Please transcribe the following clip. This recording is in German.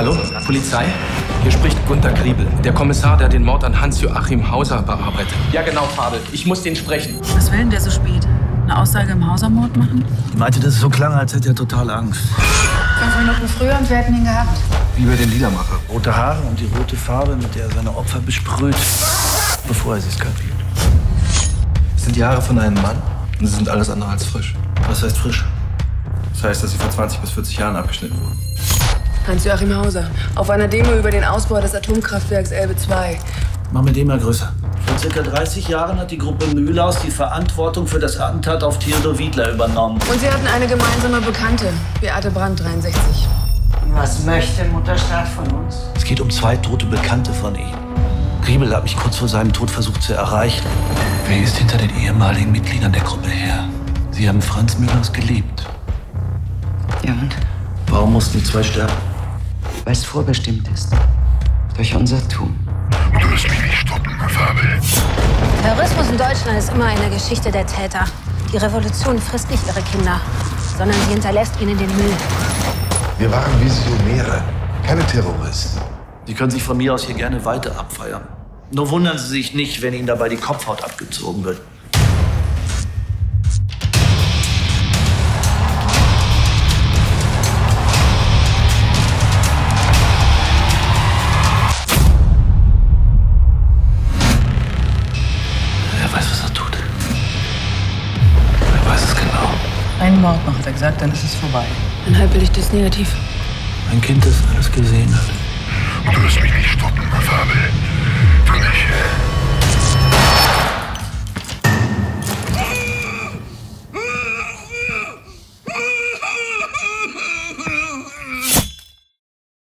Hallo, Polizei? Hier spricht Gunter Griebel, der Kommissar, der den Mord an Hans Joachim Hauser bearbeitet. Ja genau, Fabel, ich muss den sprechen. Was will denn der so spät? Eine Aussage im Hausermord machen? Die meinte, das ist so klang, als hätte er total Angst. 5 Minuten früher und wir hätten ihn gehabt. Wie bei dem Liedermacher. Rote Haare und die rote Farbe, mit der er seine Opfer besprüht, bevor er sie skalpiert. Das sind die Haare von einem Mann und sie sind alles andere als frisch. Was heißt frisch? Das heißt, dass sie vor 20 bis 40 Jahren abgeschnitten wurden. Hans-Joachim Hauser, auf einer Demo über den Ausbau des Atomkraftwerks Elbe 2. Machen wir den mal größer. Vor circa 30 Jahren hat die Gruppe Mühlhaus die Verantwortung für das Attentat auf Theodor Wiedler übernommen. Und sie hatten eine gemeinsame Bekannte, Beate Brandt, 63. Was möchte Mutterstadt von uns? Es geht um 2 tote Bekannte von ihm. Griebel hat mich kurz vor seinem Tod versucht zu erreichen. Wer ist hinter den ehemaligen Mitgliedern der Gruppe her? Sie haben Franz Mühlhaus geliebt. Ja und? Warum mussten 2 sterben? Weil es vorbestimmt ist. Durch unser Tun. Du wirst mich nicht stoppen, Fabel. Terrorismus in Deutschland ist immer eine Geschichte der Täter. Die Revolution frisst nicht ihre Kinder, sondern sie hinterlässt ihnen den Müll. Wir waren Visionäre, keine Terroristen. Sie können sich von mir aus hier gerne weiter abfeiern. Nur wundern Sie sich nicht, wenn Ihnen dabei die Kopfhaut abgezogen wird. Einen Mord noch, hat er gesagt, dann ist es vorbei. Ein halbbelichtes Negativ. Ein Kind, das alles gesehen hat. Du wirst mich nicht stoppen, Fabel. Du nicht.